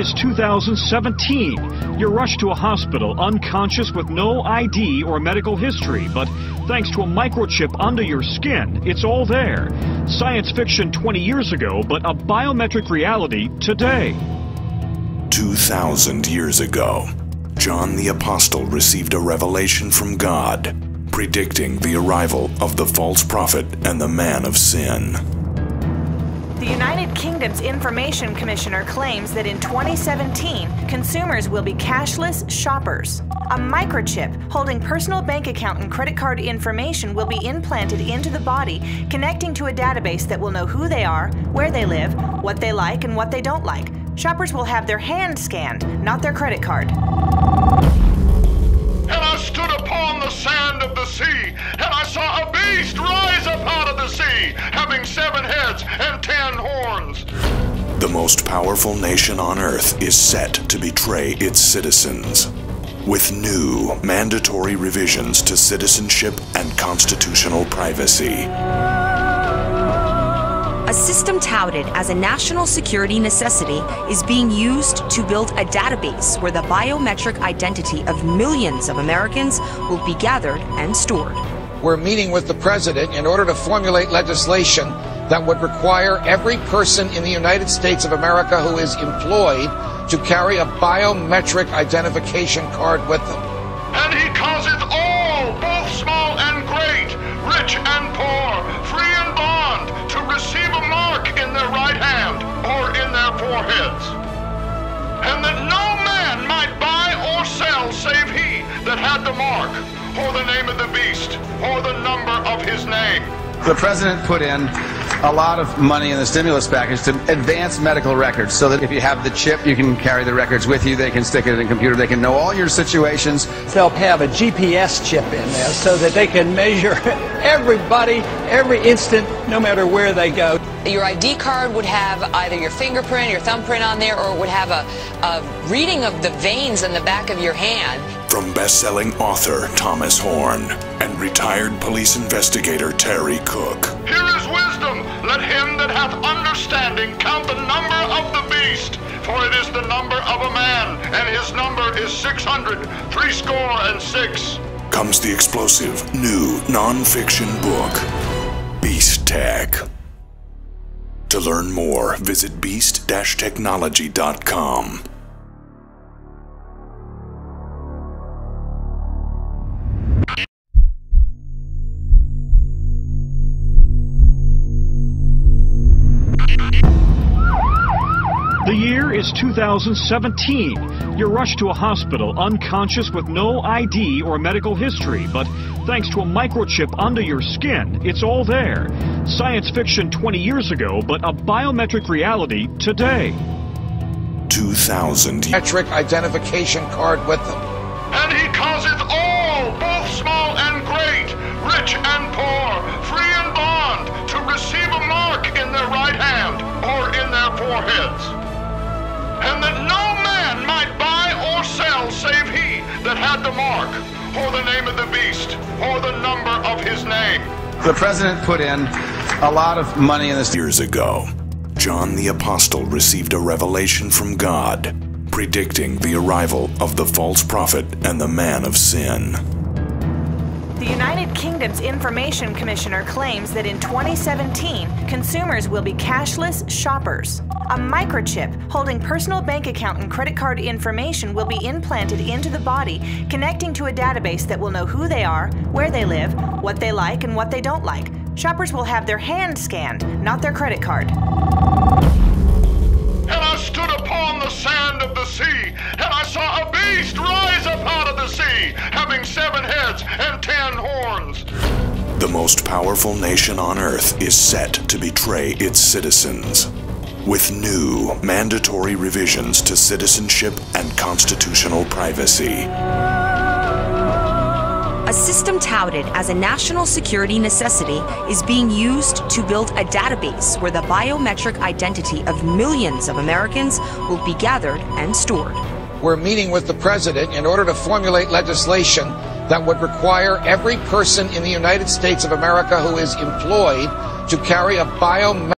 is 2017. You're rushed to a hospital unconscious with no ID or medical history, but thanks to a microchip under your skin, it's all there. Science fiction 20 years ago, but a biometric reality today. 2,000 years ago, John the Apostle received a revelation from God, predicting the arrival of the false prophet and the man of sin. The United Kingdom's Information Commissioner claims that in 2017, consumers will be cashless shoppers. A microchip holding personal bank account and credit card information will be implanted into the body, connecting to a database that will know who they are, where they live, what they like, and what they don't like. Shoppers will have their hand scanned, not their credit card. And I stood upon the sand of the sea, and I saw a beast rise up out of the sea, having 7 heads and 10 horns. The most powerful nation on earth is set to betray its citizens, with new mandatory revisions to citizenship and constitutional privacy. A system touted as a national security necessity is being used to build a database where the biometric identity of millions of Americans will be gathered and stored. We're meeting with the president in order to formulate legislation that would require every person in the United States of America who is employed to carry a biometric identification card with them. And he causeth all, both small and great, rich and poor, free and bond, to receive a mark in their right hand or in their foreheads. And that no man might buy or sell save he that had the mark, or the name of the beast, or the number of his name. The president put in a lot of money in the stimulus package to advance medical records, so that if you have the chip, you can carry the records with you. They can stick it in a computer. They can know all your situations. They'll have a GPS chip in there so that they can measure everybody, every instant, no matter where they go. Your ID card would have either your fingerprint, your thumbprint on there, or it would have a reading of the veins in the back of your hand. From best-selling author Thomas Horn and retired police investigator Terry Cook. Here is wisdom. Let him that hath understanding count the number of the beast, for it is the number of a man, and his number is 600, threescore and 6. Comes the explosive new non-fiction book, Beast Tech. To learn more, visit beast-technology.com. The year is 2017. You're rushed to a hospital unconscious with no ID or medical history, but thanks to a microchip under your skin, it's all there. Science fiction 20 years ago, but a biometric reality today. 2,000 metric identification card with them. And he causeth all, both small and great, rich and poor, free and bond, to receive a mark in their right hand or in their foreheads. And that no man might buy or sell save he that had the mark, or the name of the beast, or the number of his name. The president put in a lot of money in this. Years ago, John the Apostle received a revelation from God, predicting the arrival of the false prophet and the man of sin. The United Kingdom's Information Commissioner claims that in 2017, consumers will be cashless shoppers. A microchip holding personal bank account and credit card information will be implanted into the body, connecting to a database that will know who they are, where they live, what they like, and what they don't like. Shoppers will have their hand scanned, not their credit card. And I stood upon the sand of the sea, and I saw a beast rise up out of the sea, having 7 heads and 10 horns. The most powerful nation on earth is set to betray its citizens, with new mandatory revisions to citizenship and constitutional privacy. A system touted as a national security necessity is being used to build a database where the biometric identity of millions of Americans will be gathered and stored. We're meeting with the president in order to formulate legislation that would require every person in the United States of America who is employed to carry a biometric